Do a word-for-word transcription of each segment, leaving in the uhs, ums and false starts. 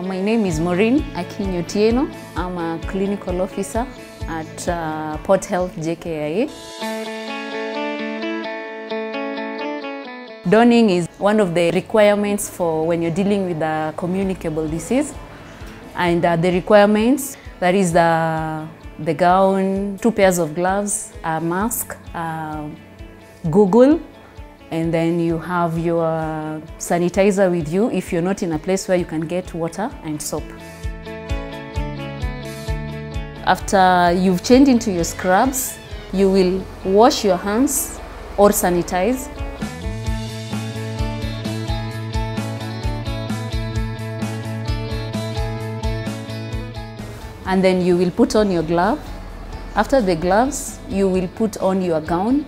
My name is Maureen Akinyotieno. I'm a clinical officer at uh, Port Health J K I A. Donning is one of the requirements for when you're dealing with a communicable disease. And uh, the requirements, that is the, the gown, two pairs of gloves, a mask, a goggle, and then you have your sanitizer with you if you're not in a place where you can get water and soap. After you've changed into your scrubs, you will wash your hands or sanitize. And then you will put on your glove. After the gloves, you will put on your gown,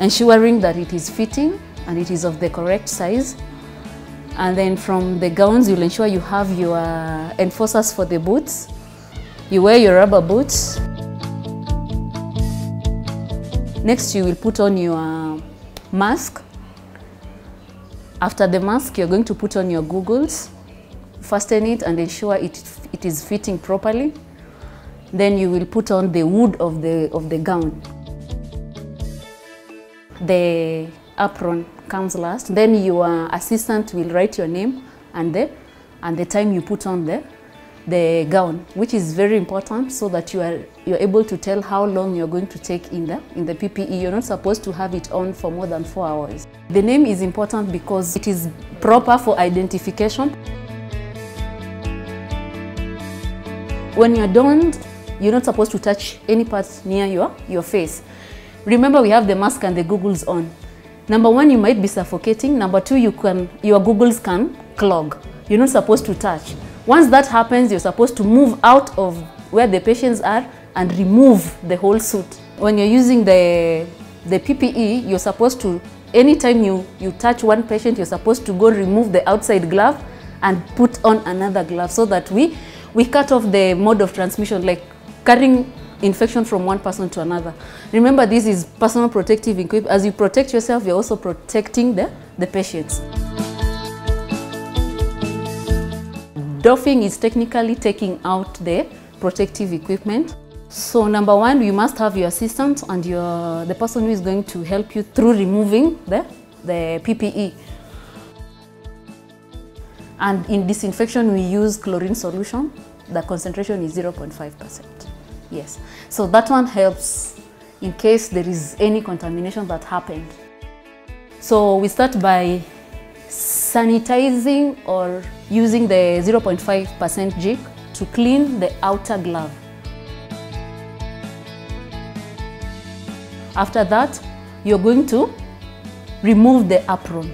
ensuring that it is fitting and it is of the correct size. And then from the gowns, you'll ensure you have your enforcers for the boots. You wear your rubber boots. Next, you will put on your mask. After the mask, you're going to put on your goggles. Fasten it and ensure it, it is fitting properly. Then you will put on the wood of the, of the gown. The apron comes last. Then your assistant will write your name and the, and the time you put on the, the gown, which is very important so that you are, you're able to tell how long you're going to take in the, in the P P E. You're not supposed to have it on for more than four hours. The name is important because it is proper for identification. When you're donned, you're not supposed to touch any parts near your, your face. Remember, we have the mask and the goggles on. Number one, you might be suffocating. Number two, you can, your goggles can clog. You're not supposed to touch. Once that happens, you're supposed to move out of where the patients are and remove the whole suit. When you're using the, the P P E, you're supposed to, anytime you, you touch one patient, you're supposed to go remove the outside glove and put on another glove so that we, we cut off the mode of transmission, like carrying infection from one person to another. Remember, this is personal protective equipment. As you protect yourself, you're also protecting the, the patients. Doffing is technically taking out the protective equipment. So number one, you must have your assistant and your, the person who is going to help you through removing the, the P P E. And in disinfection, we use chlorine solution. The concentration is zero point five percent. Yes, so that one helps in case there is any contamination that happened. So we start by sanitizing or using the zero point five percent jig to clean the outer glove. After that, you're going to remove the apron.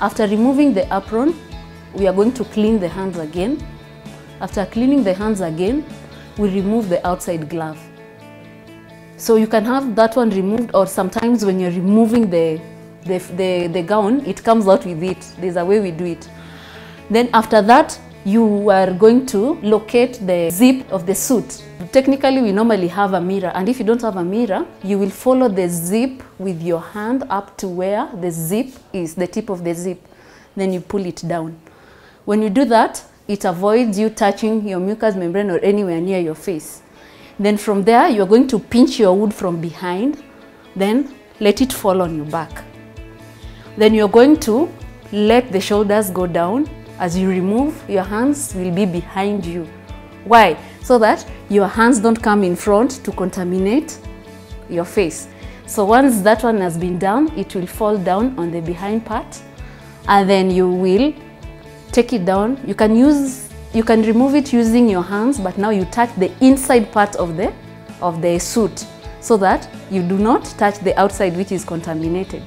After removing the apron, we are going to clean the hands again. After cleaning the hands again, we remove the outside glove. So you can have that one removed, or sometimes when you're removing the, the, the, the gown, it comes out with it. There's a way we do it. Then after that, you are going to locate the zip of the suit. Technically, we normally have a mirror, and if you don't have a mirror, you will follow the zip with your hand up to where the zip is, the tip of the zip. Then you pull it down. When you do that, it avoids you touching your mucous membrane or anywhere near your face. Then from there, you're going to pinch your wood from behind, then let it fall on your back. Then you're going to let the shoulders go down. As you remove, your hands will be behind you. Why? So that your hands don't come in front to contaminate your face. So once that one has been done, it will fall down on the behind part, and then you will take it down. You can use, you can remove it using your hands, but now you touch the inside part of the, of the suit so that you do not touch the outside, which is contaminated.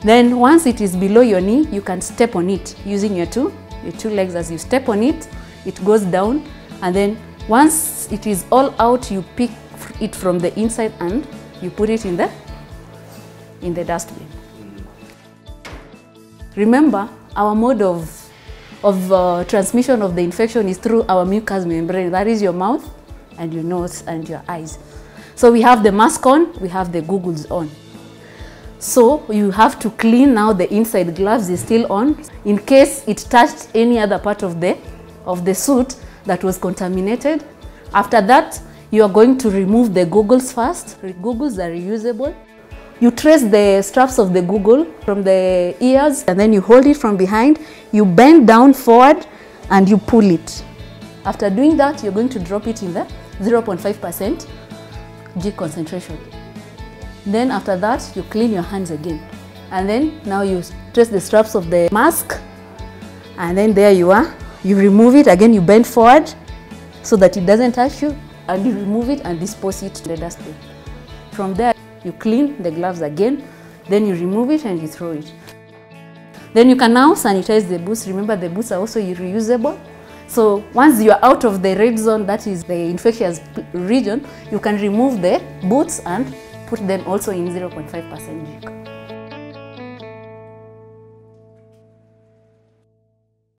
Then once it is below your knee, you can step on it using your two, your two legs. As you step on it, it goes down. And then once it is all out, you pick it from the inside and you put it in the, in the dustbin. Remember, our mode of of uh, transmission of the infection is through our mucous membrane, that is your mouth and your nose and your eyes. So we have the mask on, we have the goggles on. So you have to clean now. The inside gloves is still on in case it touched any other part of the of the suit that was contaminated. After that, you are going to remove the goggles first. The goggles are reusable. You trace the straps of the goggle from the ears and then you hold it from behind. You bend down forward and you pull it. After doing that, you're going to drop it in the zero point five percent G concentration. Then after that, you clean your hands again, and then now you trace the straps of the mask, and then there you are. You remove it again, you bend forward so that it doesn't touch you, and you remove it and dispose it to the dustbin. From there, you clean the gloves again, then you remove it and you throw it. Then you can now sanitize the boots. Remember, the boots are also reusable. So once you are out of the red zone, that is the infectious region, you can remove the boots and put them also in zero point five percent G.